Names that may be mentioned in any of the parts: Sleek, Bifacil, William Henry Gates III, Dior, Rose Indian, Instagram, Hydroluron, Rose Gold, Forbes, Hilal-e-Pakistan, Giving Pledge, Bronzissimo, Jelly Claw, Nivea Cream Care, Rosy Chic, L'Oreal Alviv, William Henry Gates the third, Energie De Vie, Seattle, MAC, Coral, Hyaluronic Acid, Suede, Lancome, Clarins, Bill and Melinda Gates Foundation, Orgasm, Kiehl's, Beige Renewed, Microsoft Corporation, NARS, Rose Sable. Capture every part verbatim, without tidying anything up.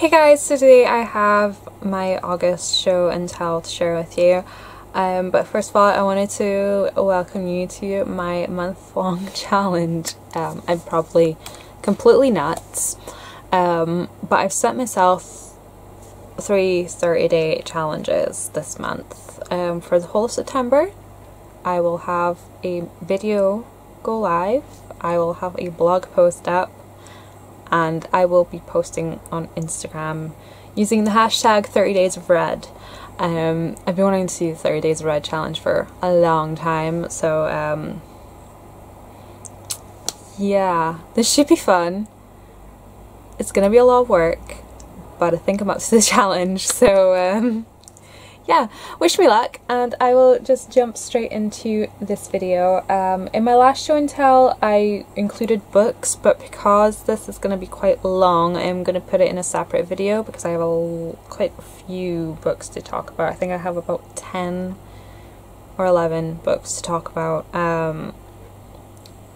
Hey guys, so today I have my August show and tell to share with you. Um, but first of all, I wanted to welcome you to my month-long challenge. Um, I'm probably completely nuts, um, but I've set myself three thirty-day challenges this month. Um, for the whole of September, I will have a video go live, I will have a blog post up, and I will be posting on Instagram using the hashtag thirty days of red. Um, I've been wanting to do the thirty days of red challenge for a long time, so um, yeah, this should be fun. It's gonna be a lot of work, but I think I'm up to the challenge, so um, yeah, wish me luck, and I will just jump straight into this video. Um, in my last show and tell, I included books, but because this is going to be quite long, I'm going to put it in a separate video because I have a, quite a few books to talk about. I think I have about ten or eleven books to talk about. Um,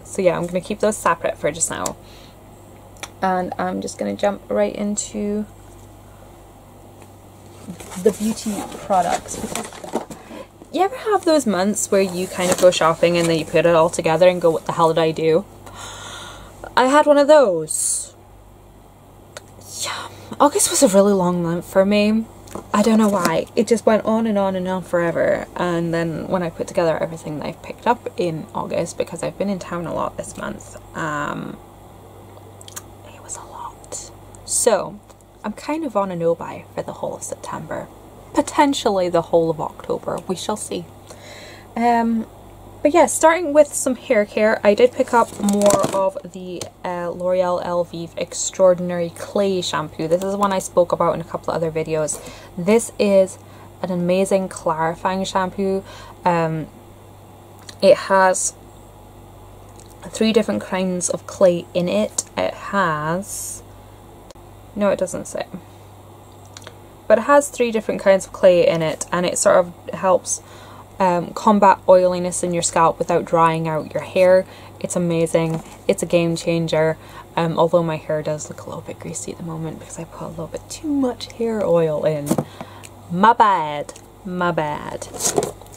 so yeah, I'm going to keep those separate for just now. And I'm just going to jump right into the beauty products. You ever have those months where you kind of go shopping and then you put it all together and go, what the hell did I do? I had one of those. Yeah, August was a really long month for me. I don't know why. It just went on and on and on forever. And then when I put together everything that I've picked up in August, because I've been in town a lot this month, um, it was a lot. So I'm kind of on a no-buy for the whole of September. Potentially the whole of October. We shall see. Um, but yeah, starting with some hair care, I did pick up more of the uh, L'Oreal Alviv Extraordinary Clay Shampoo. This is one I spoke about in a couple of other videos. This is an amazing clarifying shampoo. Um, it has three different kinds of clay in it. It has... No, it doesn't say. But it has three different kinds of clay in it, and it sort of helps um, combat oiliness in your scalp without drying out your hair. It's amazing. It's a game changer. Um, although my hair does look a little bit greasy at the moment because I put a little bit too much hair oil in. My bad. My bad.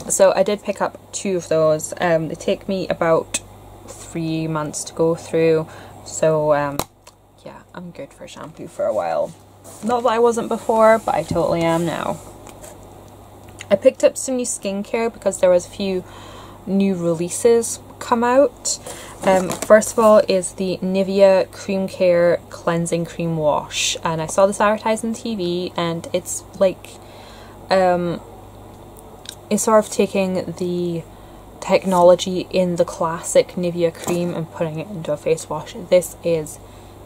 So I did pick up two of those. Um, they take me about three months to go through. So... Um, yeah, I'm good for shampoo for a while. Not that I wasn't before, but I totally am now. I picked up some new skincare because there was a few new releases come out. Um, first of all is the Nivea Cream Care Cleansing Cream Wash. And I saw this advertised on T V, and it's like... Um, it's sort of taking the technology in the classic Nivea cream and putting it into a face wash. This is...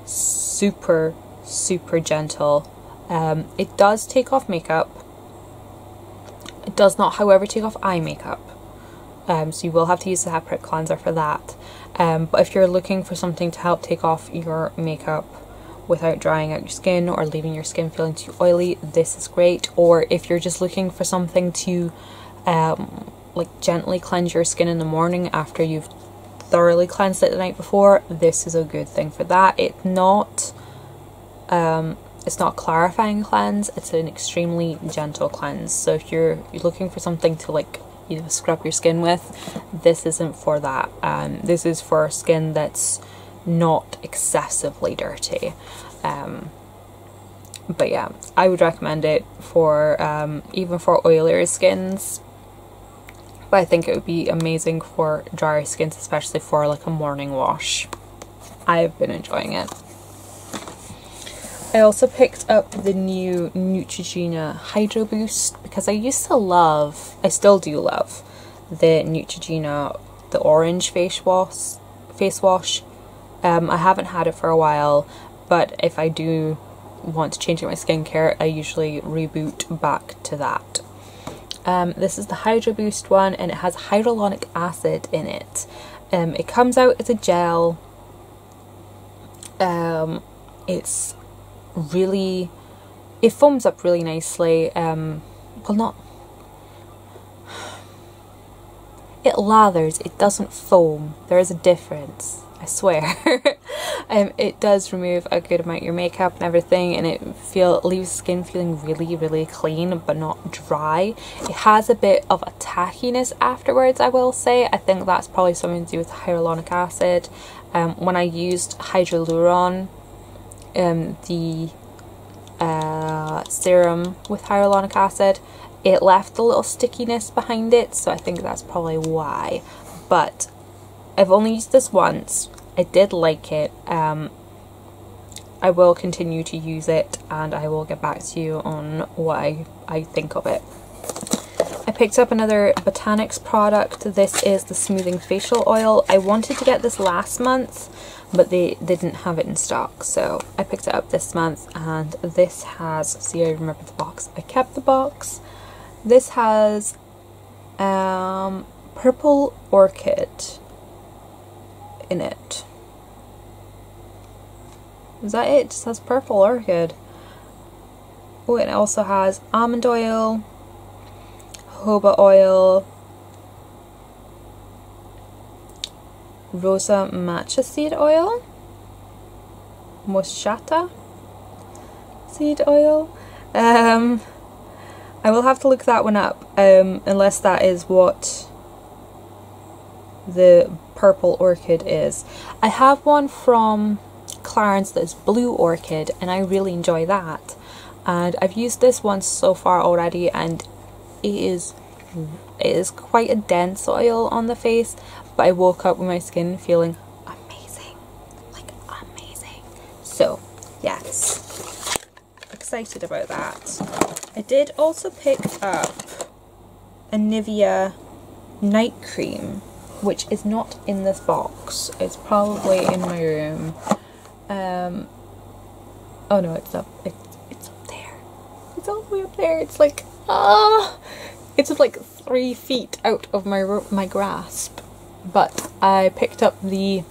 super super gentle. Um, it does take off makeup. It does not, however, take off eye makeup, um, so you will have to use a separate cleanser for that. Um, but if you're looking for something to help take off your makeup without drying out your skin or leaving your skin feeling too oily, this is great. Or if you're just looking for something to um, like gently cleanse your skin in the morning after you've thoroughly cleansed it the night before, this is a good thing for that. It's not um, it's not clarifying cleanse, it's an extremely gentle cleanse. So if you're, you're looking for something to like, you know, scrub your skin with, this isn't for that. Um, this is for skin that's not excessively dirty. Um, but yeah, I would recommend it for um, even for oilier skins. But I think it would be amazing for drier skins, especially for like a morning wash. I've been enjoying it. I also picked up the new Neutrogena Hydro Boost because I used to love, I still do love, the Neutrogena, the orange face wash. Face wash. Um, I haven't had it for a while, but if I do want to change up my skincare, I usually reboot back to that. Um, this is the Hydro Boost one, and it has hyaluronic acid in it. Um, it comes out as a gel. Um, it's really... It foams up really nicely. Um, well, not... It lathers. It doesn't foam. There is a difference. I swear. um, it does remove a good amount of your makeup and everything, and it feel it leaves skin feeling really really clean but not dry. It has a bit of a tackiness afterwards, I will say. I think that's probably something to do with hyaluronic acid. Um, when I used Hydroluron, um, the uh, serum with hyaluronic acid, it left a little stickiness behind it, so I think that's probably why. But I've only used this once. I did like it. Um, I will continue to use it, and I will get back to you on what I, I think of it. I picked up another Botanics product. This is the Smoothing Facial Oil. I wanted to get this last month, but they, they didn't have it in stock, so I picked it up this month, and this has, see, I remember the box. I kept the box. This has um, purple orchid in it. Is that it? It just has purple orchid. Oh, and it also has almond oil, jojoba oil, Rosa Matcha seed oil, Moschata seed oil. Um, I will have to look that one up, um, unless that is what the purple orchid is. I have one from Clarins that's blue orchid, and I really enjoy that. And I've used this one so far already, and it is it is quite a dense oil on the face, but I woke up with my skin feeling amazing, like amazing. So yes, excited about that. I did also pick up a Nivea night cream, which is not in this box. It's probably in my room. Um, oh no, it's up. It's, it's up there. It's all the way up there. It's like ah, it's like three feet out of my my grasp. But I picked up the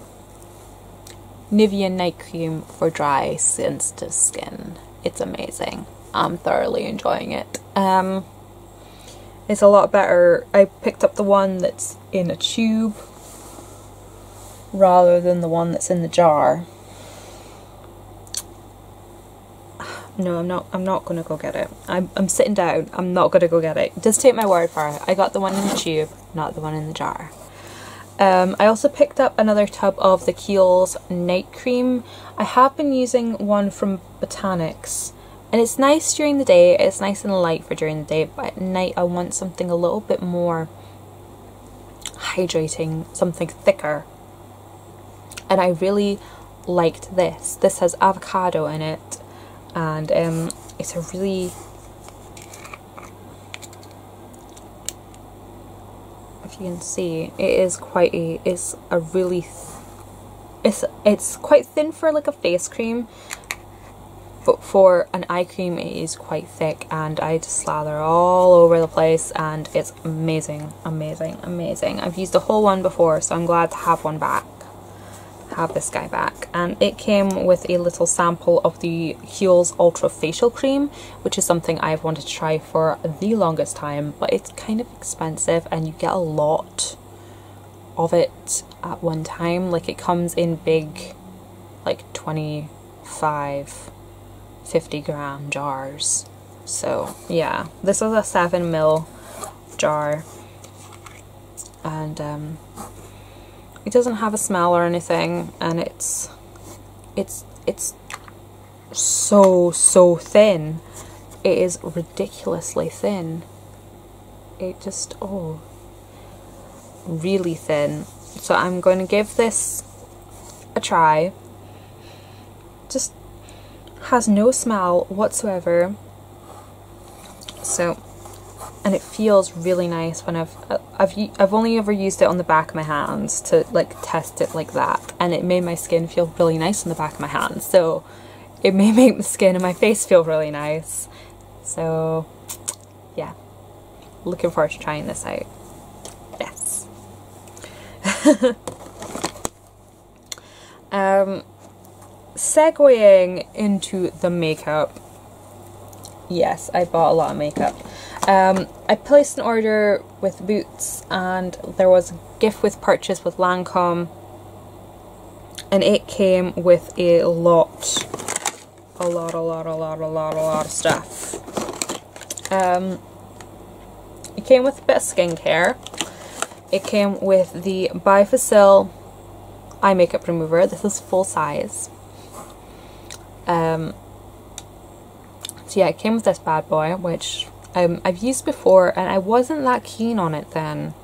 Nivea night cream for dry, sensitive skin. It's amazing. I'm thoroughly enjoying it. Um, it's a lot better. I picked up the one that's in a tube rather than the one that's in the jar. No, I'm not. I'm not gonna go get it. I'm. I'm sitting down. I'm not gonna go get it. Just take my word for it. I got the one in the tube, not the one in the jar. Um, I also picked up another tub of the Kiehl's night cream. I have been using one from Botanics, and it's nice during the day, it's nice and light for during the day, but at night I want something a little bit more hydrating, something thicker. And I really liked this. This has avocado in it, and um, it's a really... you can see it is quite a it's a really it's it's quite thin for like a face cream, but for an eye cream it is quite thick, and I just slather all over the place, and it's amazing, amazing, amazing. I've used the whole one before, so I'm glad to have one back, have this guy back. And it came with a little sample of the Kiehl's Ultra Facial Cream, which is something I've wanted to try for the longest time, but it's kind of expensive and you get a lot of it at one time. Like it comes in big, like twenty-five, fifty gram jars. So yeah, this was a seven mil jar, and um it doesn't have a smell or anything, and it's it's it's so so thin. It is ridiculously thin. It just oh really thin. So I'm going to give this a try. Just has no smell whatsoever. So and it feels really nice when I've I've I've only ever used it on the back of my hands to like test it like that, and it made my skin feel really nice on the back of my hands. So it may make the skin and my face feel really nice. So yeah, looking forward to trying this out. Yes. um, segueing into the makeup. Yes, I bought a lot of makeup. Um, I placed an order with Boots, and there was a gift with purchase with Lancome, and it came with a lot, a lot, a lot, a lot, a lot, a lot of stuff. Um, it came with a bit of skincare. It came with the Bifacil eye makeup remover. This is full size. Um, so yeah, it came with this bad boy, which um, I've used before, and I wasn't that keen on it then.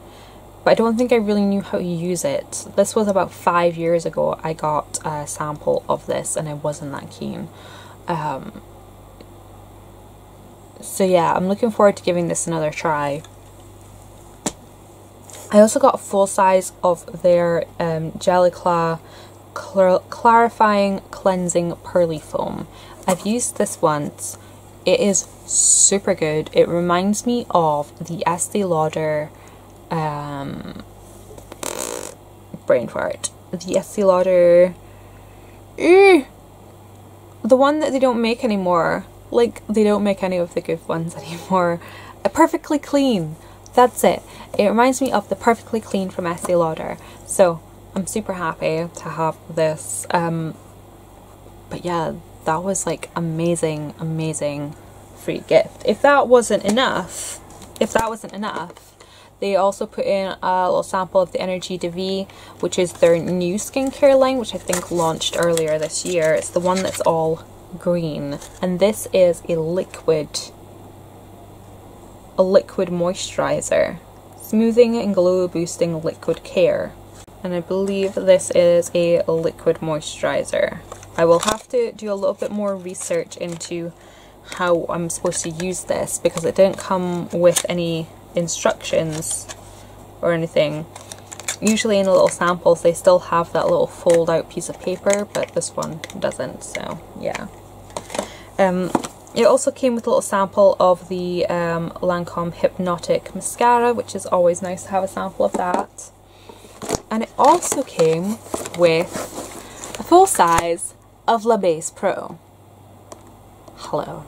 But I don't think I really knew how to use it. This was about five years ago. I got a sample of this and I wasn't that keen. Um, so yeah, I'm looking forward to giving this another try. I also got a full size of their um, Jelly Claw Clar Clarifying Cleansing Pearly Foam. I've used this once. It is super good. It reminds me of the Estee Lauder... Um, brain fart. The Estee Lauder, ew, the one that they don't make anymore. Like, they don't make any of the good ones anymore. A Perfectly Clean. That's it. It reminds me of the Perfectly Clean from Estee Lauder. So I'm super happy to have this. Um, but yeah, that was like amazing, amazing free gift. If that wasn't enough, if that wasn't enough. They also put in a little sample of the Energie De Vie, which is their new skincare line, which I think launched earlier this year. It's the one that's all green. And this is a liquid, a liquid moisturizer. Smoothing and Glow Boosting Liquid Care. And I believe this is a liquid moisturizer. I will have to do a little bit more research into how I'm supposed to use this, because it didn't come with any instructions or anything. Usually in the little samples they still have that little fold out piece of paper, but this one doesn't, so yeah. Um, it also came with a little sample of the um, Lancome Hypnotic Mascara, which is always nice to have a sample of that. And it also came with a full size of La Base Pro. Hello.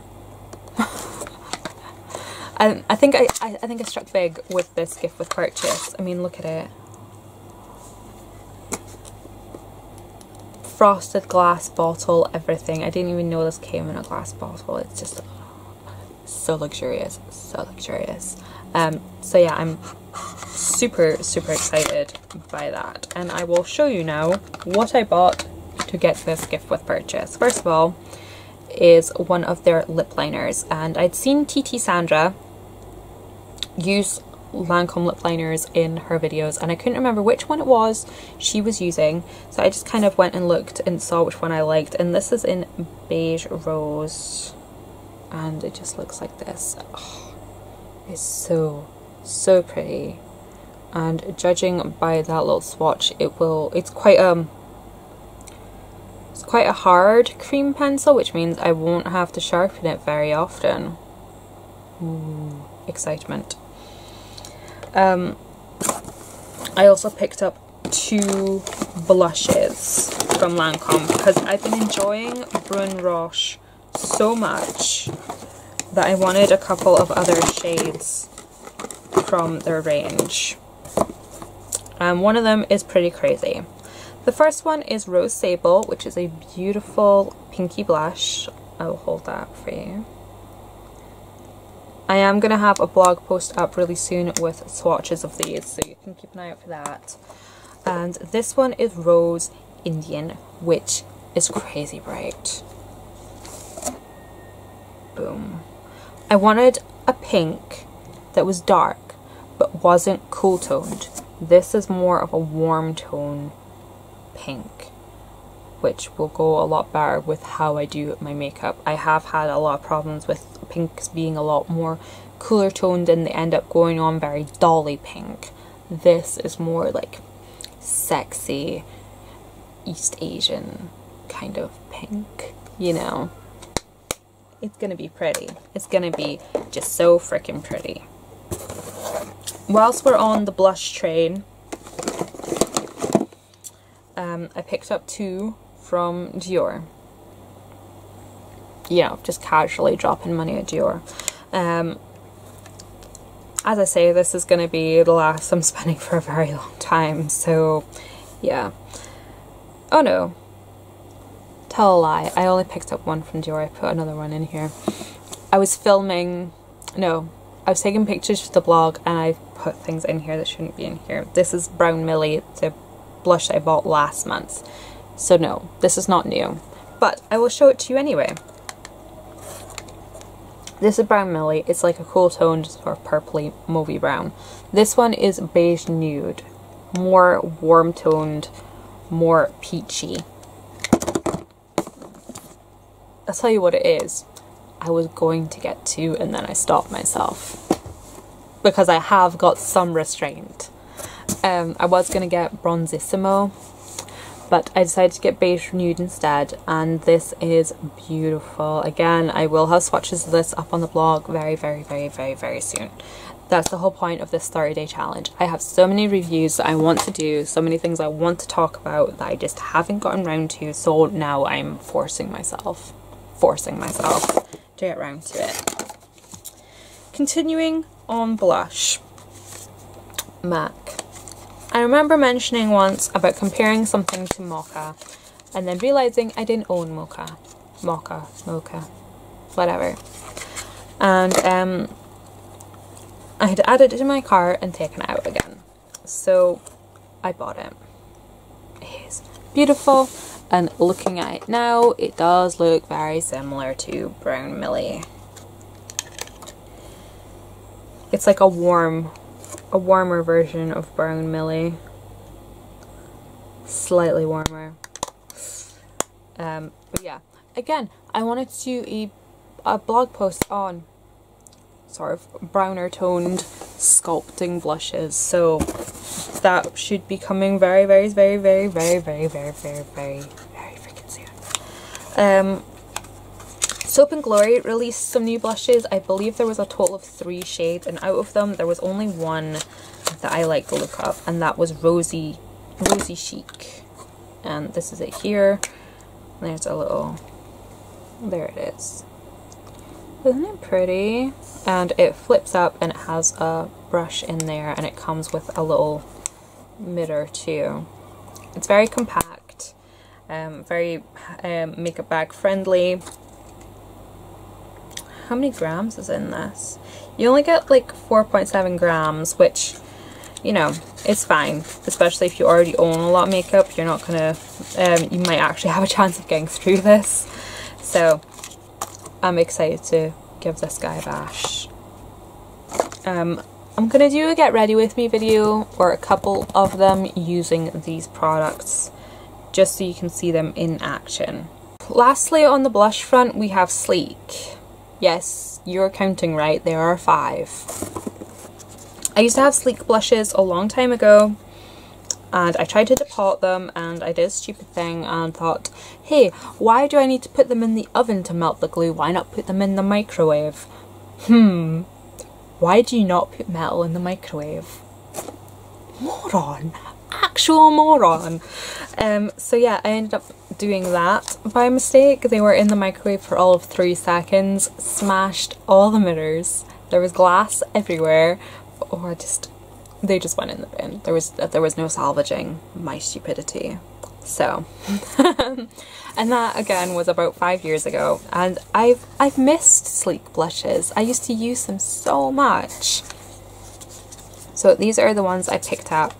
I, I think I, I think I struck big with this gift with purchase. I mean, look at it. Frosted glass bottle, everything. I didn't even know this came in a glass bottle. It's just so luxurious, so luxurious. Um, so yeah, I'm super, super excited by that. And I will show you now what I bought to get this gift with purchase. First of all, is one of their lip liners. And I'd seen T T Sandra use Lancome lip liners in her videos, and I couldn't remember which one it was she was using, so I just kind of went and looked and saw which one I liked, and this is in Beige Rose, and it just looks like this. Oh, it's so, so pretty, and judging by that little swatch, it will, it's quite um it's quite a hard cream pencil, which means I won't have to sharpen it very often. Ooh, excitement. Um, I also picked up two blushes from Lancome because I've been enjoying Brun Roche so much that I wanted a couple of other shades from their range. Um, one of them is pretty crazy. The first one is Rose Sable, which is a beautiful pinky blush. I will hold that for you. I am going to have a blog post up really soon with swatches of these, so you can keep an eye out for that. And this one is Rose Indian, which is crazy bright. Boom. I wanted a pink that was dark, but wasn't cool toned. This is more of a warm tone pink, which will go a lot better with how I do my makeup. I have had a lot of problems with pinks being a lot more cooler toned and they end up going on very dolly pink. This is more like sexy East Asian kind of pink, you know. It's gonna be pretty. It's gonna be just so freaking pretty. Whilst we're on the blush train, Um, I picked up two from Dior. Yeah, just casually dropping money at Dior. Um, as I say, this is going to be the last I'm spending for a very long time. So, yeah. Oh no. Tell a lie. I only picked up one from Dior. I put another one in here. I was filming... No. I was taking pictures for the blog and I put things in here that shouldn't be in here. This is Brown Millie, the blush I bought last month. So no, this is not new. But I will show it to you anyway. This is Brown Millie. It's like a cool tone, just sort of purpley, mauvey brown. This one is Beige Nude. More warm toned, more peachy. I'll tell you what it is. I was going to get two and then I stopped myself. Because I have got some restraint. Um, I was going to get Bronzissimo, but I decided to get Beige Renewed instead, and this is beautiful. Again, I will have swatches of this up on the blog very, very, very, very, very soon. That's the whole point of this thirty day challenge. I have so many reviews that I want to do, so many things I want to talk about that I just haven't gotten round to, so now I'm forcing myself, forcing myself to get round to it. Continuing on blush, MAC. I remember mentioning once about comparing something to Mocha and then realising I didn't own Mocha. Mocha, Mocha, whatever. And um, I had added it to my cart and taken it out again. So I bought it. It is beautiful, and looking at it now, it does look very similar to Brown Millie. It's like a warm... a warmer version of Brown Millie, slightly warmer. Um, but yeah, again, I wanted to do a, a blog post on sort of browner toned sculpting blushes, so that should be coming very, very, very, very, very, very, very, very, very, very freaking soon. Um, Soap and Glory released some new blushes. I believe there was a total of three shades, and out of them there was only one that I like the look of, and that was Rosy, Rosy Chic. And this is it here. And there's a little... there it is. Isn't it pretty? And it flips up and it has a brush in there, and it comes with a little mirror too. It's very compact, um, very um, makeup bag friendly. How many grams is in this? You only get like four point seven grams, which, you know, it's fine, especially if you already own a lot of makeup. You're not gonna, um, you might actually have a chance of getting through this. So I'm excited to give this guy a bash. Um, I'm gonna do a get ready with me video, or a couple of them, using these products just so you can see them in action. Lastly, on the blush front, we have Sleek. Yes, you're counting right, there are five. I used to have Sleek blushes a long time ago, and I tried to depot them, and I did a stupid thing and thought, hey, why do I need to put them in the oven to melt the glue? Why not put them in the microwave? Hmm, why do you not put metal in the microwave? Moron! Actual moron! Um, so yeah, I ended up doing that by mistake. They were in the microwave for all of three seconds, smashed all the mirrors, there was glass everywhere, or just, they just went in the bin. There was, there was no salvaging my stupidity. So, and that again was about five years ago, and I've, I've missed Sleek blushes. I used to use them so much. So these are the ones I picked up.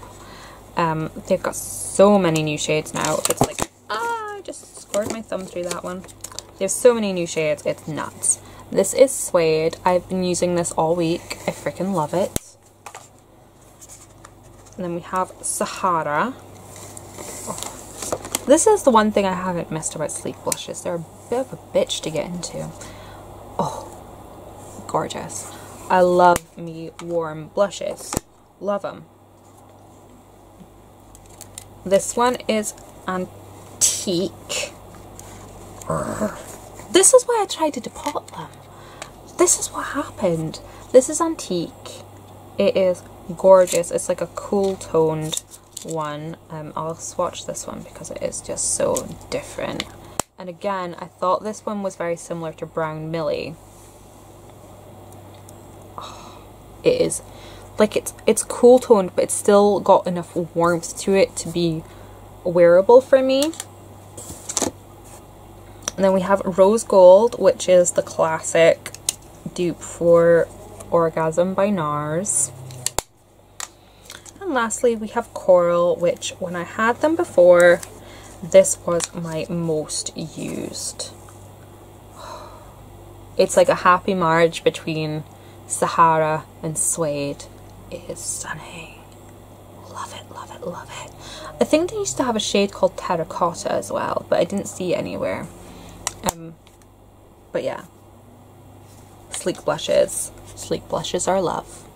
Um, they've got so many new shades now, it's like, ah, I just scored my thumb through that one. They have so many new shades, it's nuts. This is Suede. I've been using this all week. I freaking love it. And then we have Sahara. Oh. This is the one thing I haven't missed about Sleek blushes. They're a bit of a bitch to get into. Oh, gorgeous. I love me warm blushes. Love them. This one is Antique. This is why I tried to depot them. This is what happened. This is Antique. It is gorgeous. It's like a cool toned one. Um, I'll swatch this one because it is just so different. And again, I thought this one was very similar to Brown Millie. Oh, it is. Like, it's it's cool toned, but it's still got enough warmth to it to be wearable for me. And then we have Rose Gold, which is the classic dupe for Orgasm by NARS. And lastly, we have Coral, which when I had them before, this was my most used. It's like a happy marriage between Sahara and Suede. It is stunning. Love it, love it, love it. I think they used to have a shade called Terracotta as well, but I didn't see it anywhere. Um, but yeah. Sleek blushes. Sleek blushes are love.